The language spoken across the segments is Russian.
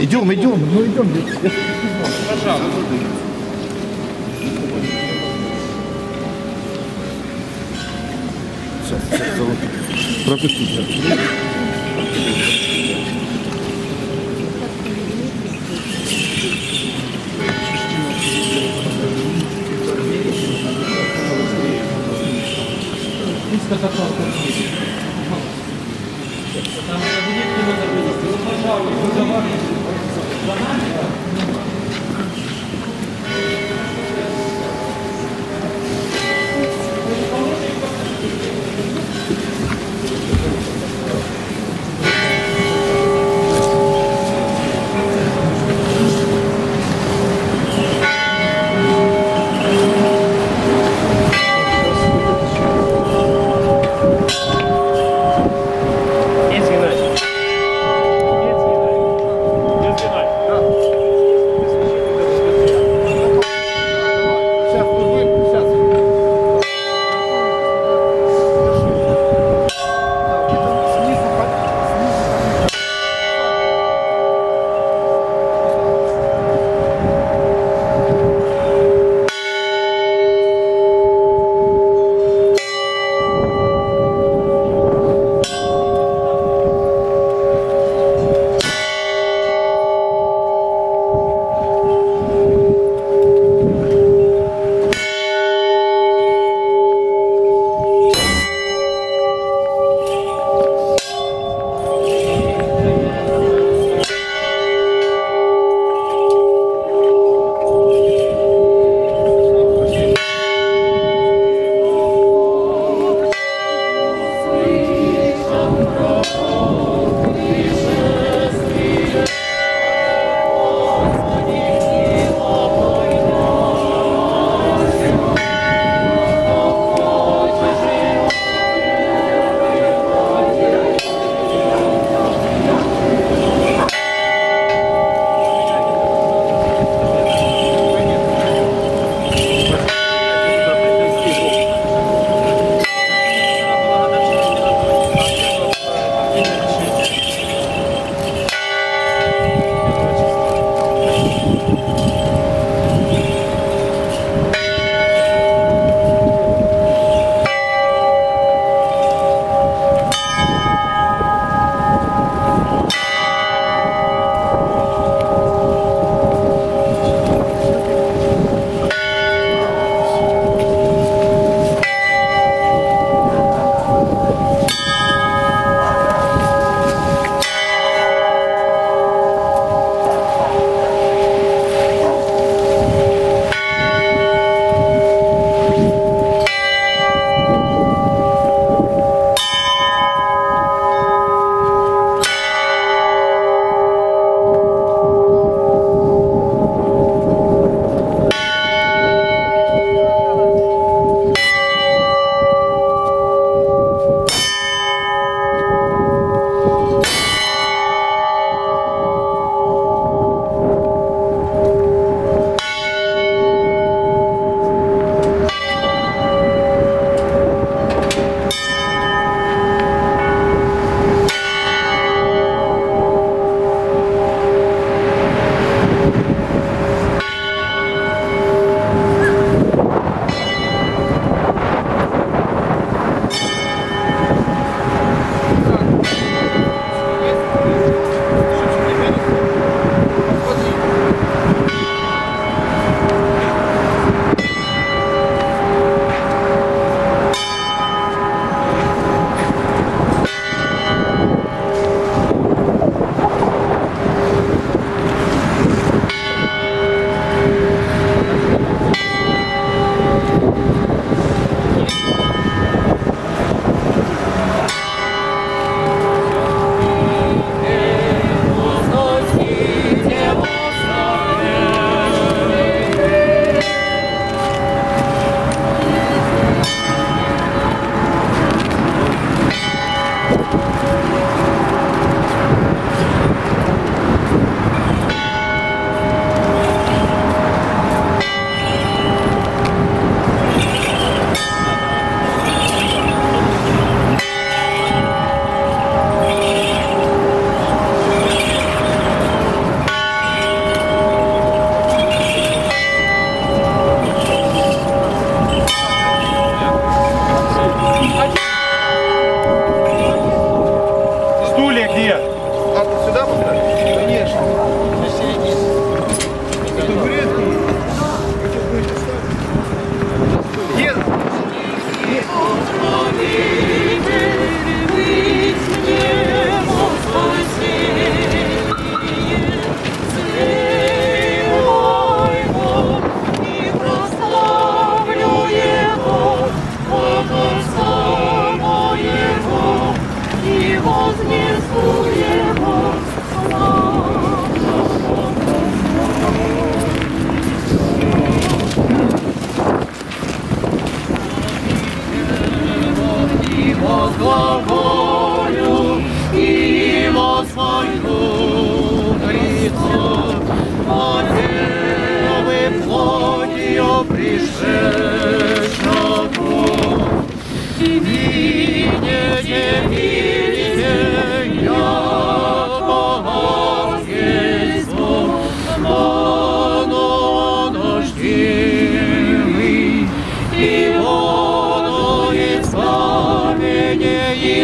Идем, идем, ну идем. Пожалуйста. Сейчас, пропустите.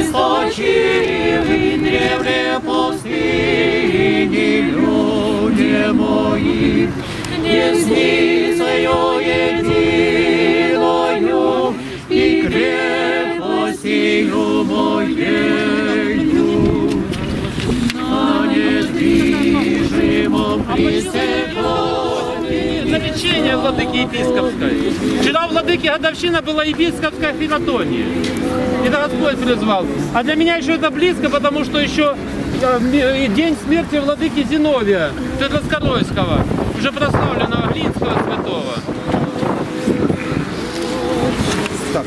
источил и древле пустыни, люди мои, десницею единою и крепостью моею. На недвижимом пресеконе наречение владыки епископской. Вчера у владыки годовщина была епископская Финатония. Это Господь призвал. А для меня еще это близко, потому что еще день смерти владыки Зиновия Светлоскоройского, уже прославленного Глинского святого. Так.